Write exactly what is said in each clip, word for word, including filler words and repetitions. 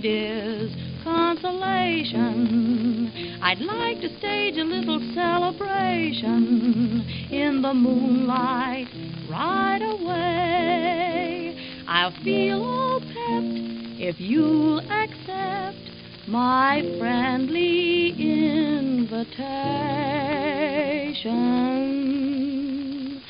need is consolation. I'd like to stage a little celebration in the moonlight right away. I'll feel all pepped if you'll accept my friendly invitation.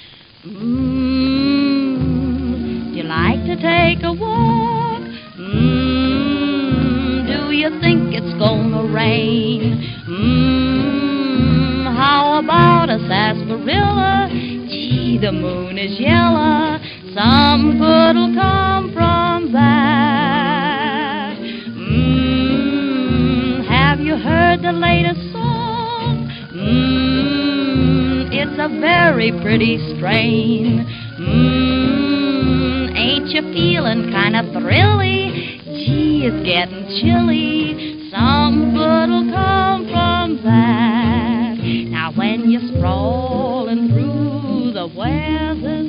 Mmm, do you like to take a walk? Mmm, do you think it's gonna rain? Mmm, how about a sarsaparilla? Gee, the moon is yellow. Some good'll come from that. Mmm, have you heard the latest song? Mmm, it's a very pretty strain. Mmm, ain't you feeling kind of thrilly? Gee, it's getting chilly. Some good'll come from that. Now when you're sprawling through the weathers,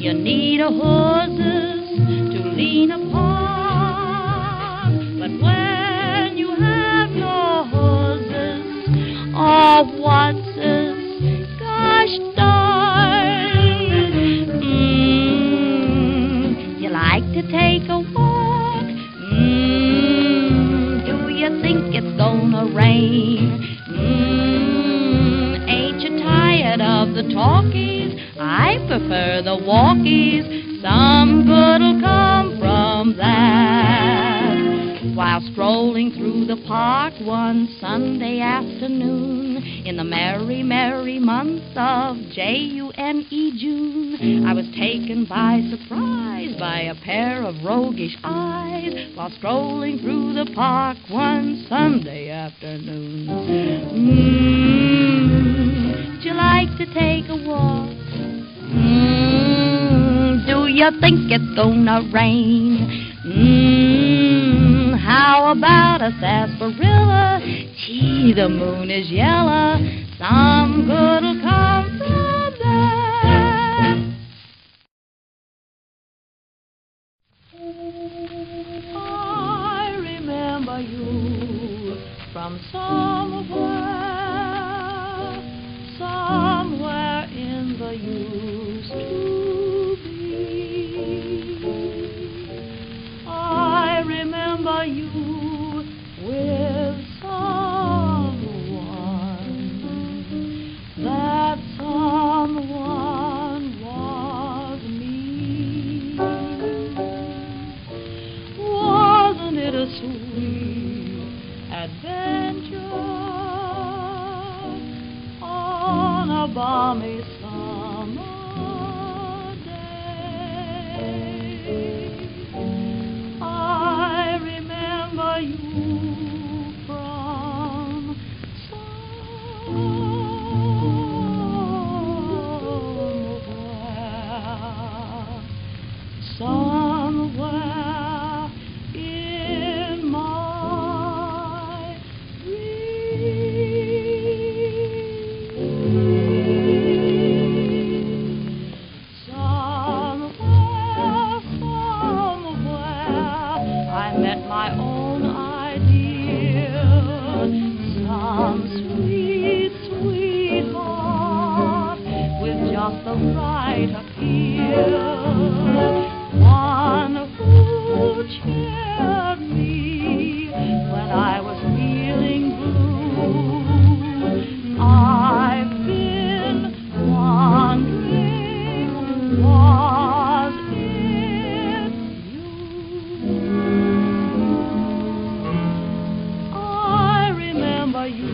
you need a horses to lean upon. But when you have no horses or whatses, gosh darn. Mmm, you like to take a walk? Mmm, do you think it's gonna rain? Mmm, ain't you tired of the talkies? I prefer the walkies. Some good'll come from that. While strolling through the park one Sunday afternoon in the merry, merry month of J U N E, June, I was taken by surprise by a pair of roguish eyes while strolling through the park one Sunday afternoon. Mmm, would you like to take a walk? Mmm, do you think it's gonna rain? Mmm, how about a sarsaparilla? Gee, the moon is yellow. Some good'll come from that. I remember you from somewhere, somewhere in the years. You with someone, that someone was me. Wasn't it a sweet adventure on a balmy summer day? You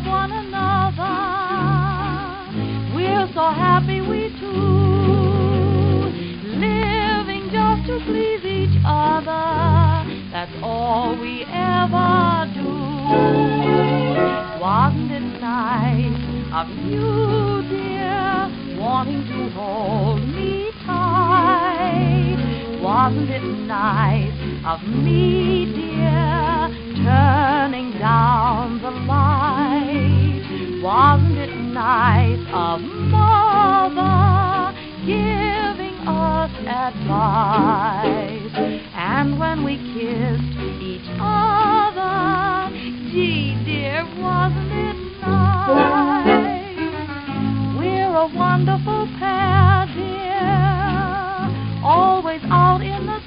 of one another. We're so happy we two, living just to please each other. That's all we ever do. Wasn't it nice of you, dear, wanting to hold me tight? Wasn't it nice of me, dear, turning down the light? Wasn't it nice of Mother giving us advice? And when we kissed each other, gee, dear, wasn't it nice? We're a wonderful pair, dear, always out in the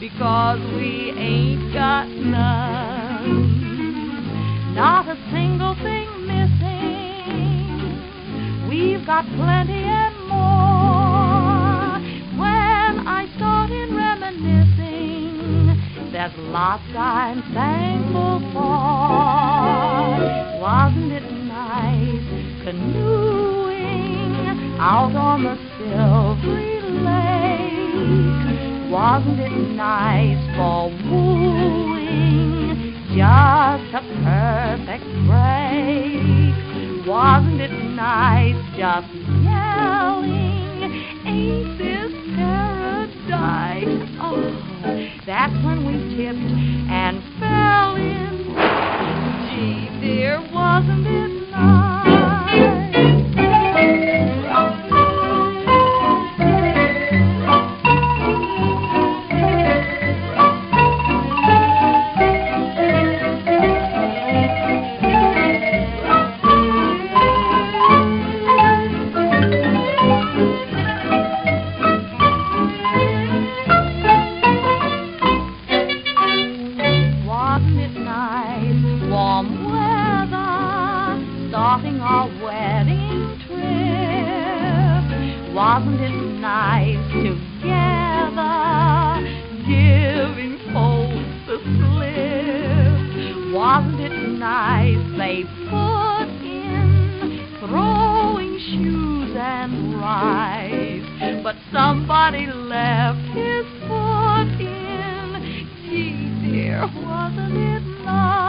because we ain't got none. Not a single thing missing. We've got plenty and more. When I started reminiscing, there's lots I'm thankful for. Wasn't it nice canoeing out on the silvery lake? Wasn't it nice for wooing, just a perfect break? Wasn't it nice just yelling, ain't this paradise? Oh, that's when we tipped and fell in. Gee, dear, wasn't it nice? Wasn't it nice together, giving folks the slip? Wasn't it nice they put in, throwing shoes and rice? But somebody left his foot in. Gee, dear, wasn't it nice?